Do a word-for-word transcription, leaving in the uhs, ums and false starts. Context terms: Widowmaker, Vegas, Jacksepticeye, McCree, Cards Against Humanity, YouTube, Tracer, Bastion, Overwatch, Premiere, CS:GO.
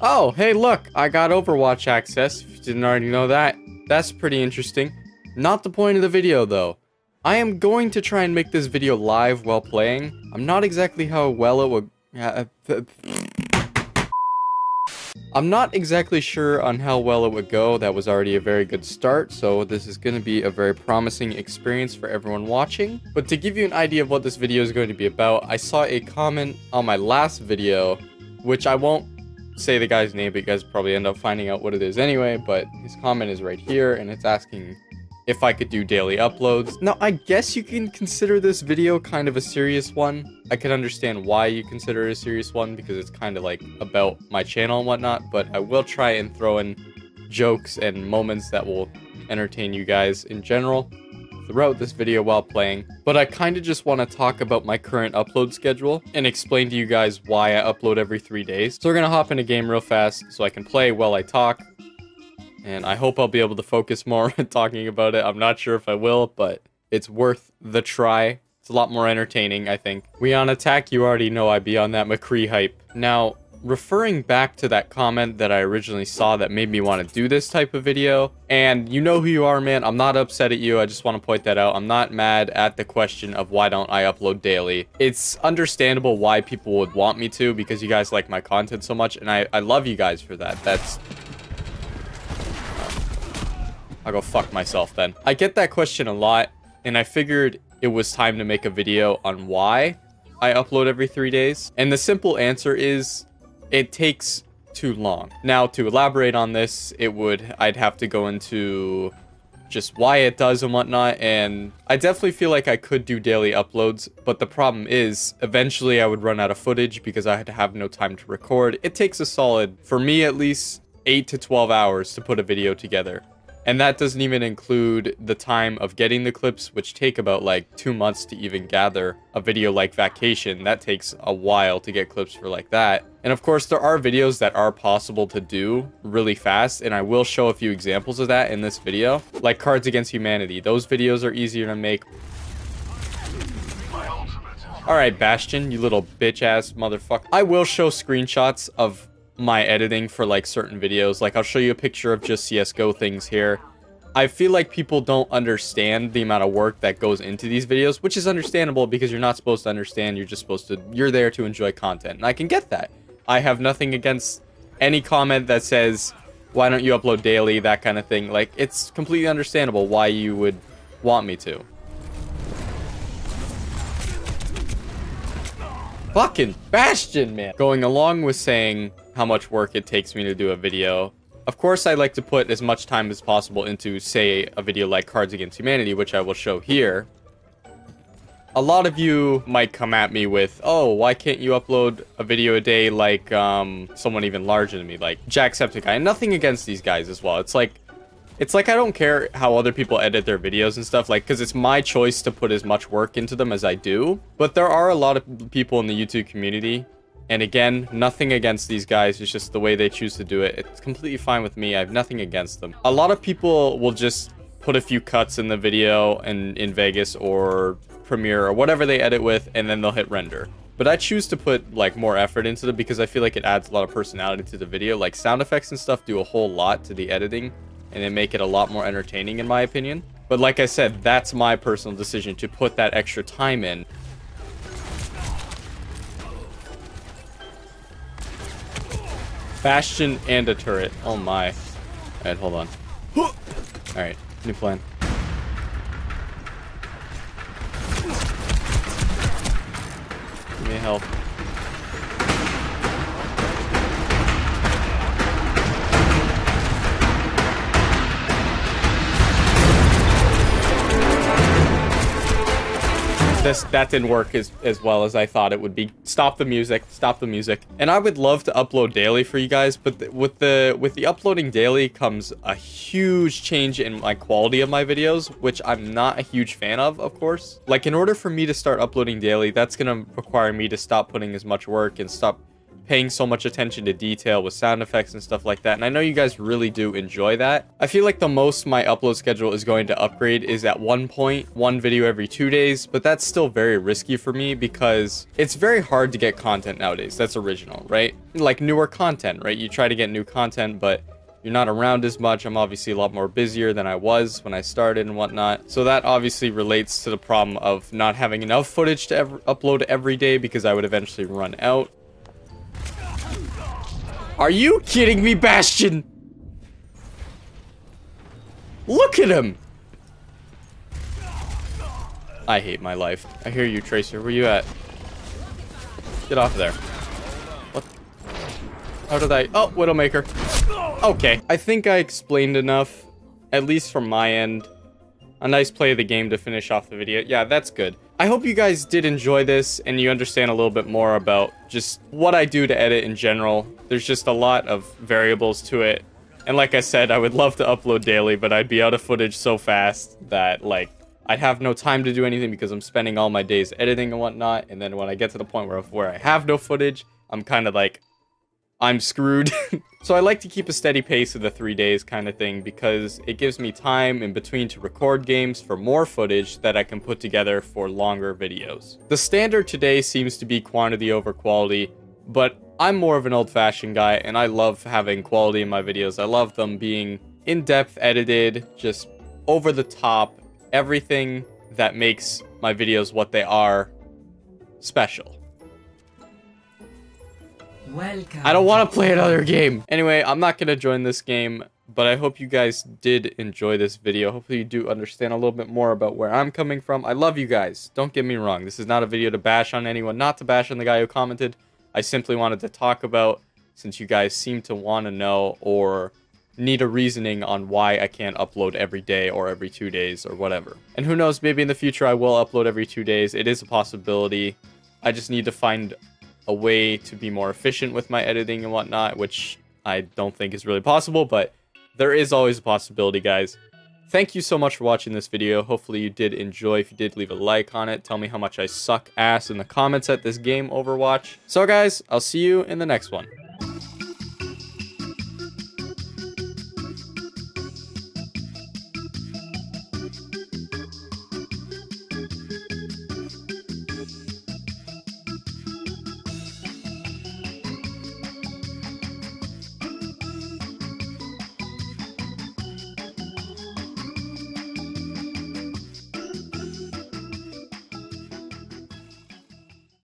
Oh, hey, look, I got Overwatch access, if you didn't already know that. That's pretty interesting. Not the point of the video, though. I am going to try and make this video live while playing. I'm not exactly how well it would... Uh, I'm not exactly sure on how well it would go. That was already a very good start, so this is going to be a very promising experience for everyone watching. But to give you an idea of what this video is going to be about, I saw a comment on my last video, which I won't say the guy's name, but you guys probably end up finding out what it is anyway, but his comment is right here, and it's asking if I could do daily uploads. Now, I guess you can consider this video kind of a serious one. I can understand why you consider it a serious one, because it's kind of like about my channel and whatnot, but I will try and throw in jokes and moments that will entertain you guys in general throughout this video while playing. But I kind of just want to talk about my current upload schedule and explain to you guys why I upload every three days. So we're gonna hop in a game real fast so I can play while I talk. And I hope I'll be able to focus more on talking about it. I'm not sure if I will, but it's worth the try. It's a lot more entertaining, I think. We on attack, you already know I be on that McCree hype. Now, referring back to that comment that I originally saw that made me want to do this type of video, and you know who you are, man. I'm not upset at you. I just want to point that out. I'm not mad at the question of why don't I upload daily. It's understandable why people would want me to, because you guys like my content so much, and I, I love you guys for that. That's... I'll go fuck myself then. I get that question a lot, and I figured it was time to make a video on why I upload every three days. And the simple answer is, it takes too long. Now, to elaborate on this, it would, I'd have to go into just why it does and whatnot, and I definitely feel like I could do daily uploads, but the problem is, eventually I would run out of footage because I had to have no time to record. It takes a solid, for me at least, eight to twelve hours to put a video together. And that doesn't even include the time of getting the clips, which take about like two months to even gather. A video like Vacation, that takes a while to get clips for like that. And of course, there are videos that are possible to do really fast, and I will show a few examples of that in this video. Like Cards Against Humanity, those videos are easier to make. Alright, Bastion, you little bitch-ass motherfucker. I will show screenshots of my editing for like certain videos. Like I'll show you a picture of just C S G O things here. I feel like people don't understand the amount of work that goes into these videos, which is understandable because you're not supposed to understand. You're just supposed to, you're there to enjoy content, and I can get that. I have nothing against any comment that says, why don't you upload daily, that kind of thing. Like, it's completely understandable why you would want me to. Fucking Bastion, man. Going along with saying how much work it takes me to do a video, of course I like to put as much time as possible into, say, a video like Cards Against Humanity, which I will show here. A lot of you might come at me with, oh, why can't you upload a video a day like um, someone even larger than me, like Jacksepticeye. And nothing against these guys as well. It's like, it's like I don't care how other people edit their videos and stuff, like, because it's my choice to put as much work into them as I do. But there are a lot of people in the YouTube community, and again, nothing against these guys, it's just the way they choose to do it. It's completely fine with me, I have nothing against them. A lot of people will just put a few cuts in the video and in Vegas or Premiere or whatever they edit with, and then they'll hit render. But I choose to put like more effort into it because I feel like it adds a lot of personality to the video. Like sound effects and stuff do a whole lot to the editing, and they make it a lot more entertaining in my opinion. But like I said, that's my personal decision to put that extra time in. Bastion and a turret. Oh my. Alright, hold on. Alright, new plan. Give me help. This, that didn't work as, as well as I thought it would be. Stop the music, stop the music. And I would love to upload daily for you guys, but th with the with the uploading daily comes a huge change in my quality of my videos, which I'm not a huge fan of, of course. Like, in order for me to start uploading daily, that's gonna require me to stop putting as much work and stop paying so much attention to detail with sound effects and stuff like that. And I know you guys really do enjoy that. I feel like the most my upload schedule is going to upgrade is at one point, one video every two days, but that's still very risky for me because it's very hard to get content nowadays that's original, right? Like newer content, right? You try to get new content, but you're not around as much. I'm obviously a lot more busier than I was when I started and whatnot. So that obviously relates to the problem of not having enough footage to ev- upload every day because I would eventually run out. Are you kidding me, Bastion? Look at him! I hate my life. I hear you, Tracer. Where you at? Get off of there. What? How did I... Oh, Widowmaker. Okay. I think I explained enough, at least from my end. A nice play of the game to finish off the video. Yeah, that's good. I hope you guys did enjoy this and you understand a little bit more about just what I do to edit in general. There's just a lot of variables to it. And like I said, I would love to upload daily, but I'd be out of footage so fast that, like, I'd have no time to do anything because I'm spending all my days editing and whatnot. And then when I get to the point where, where I have no footage, I'm kind of like, I'm screwed. So I like to keep a steady pace of the three days kind of thing because it gives me time in between to record games for more footage that I can put together for longer videos. The standard today seems to be quantity over quality, but I'm more of an old-fashioned guy and I love having quality in my videos. I love them being in-depth edited, just over the top, everything that makes my videos what they are, special. Welcome. I don't want to play another game. Anyway, I'm not going to join this game, but I hope you guys did enjoy this video. Hopefully you do understand a little bit more about where I'm coming from. I love you guys. Don't get me wrong. This is not a video to bash on anyone, not to bash on the guy who commented. I simply wanted to talk about, since you guys seem to want to know or need a reasoning on why I can't upload every day or every two days or whatever. And who knows, maybe in the future I will upload every two days. It is a possibility. I just need to find a way to be more efficient with my editing and whatnot, which I don't think is really possible, but there is always a possibility, guys. Thank you so much for watching this video. Hopefully you did enjoy. If you did, leave a like on it. Tell me how much I suck ass in the comments at this game, Overwatch. So guys, I'll see you in the next one.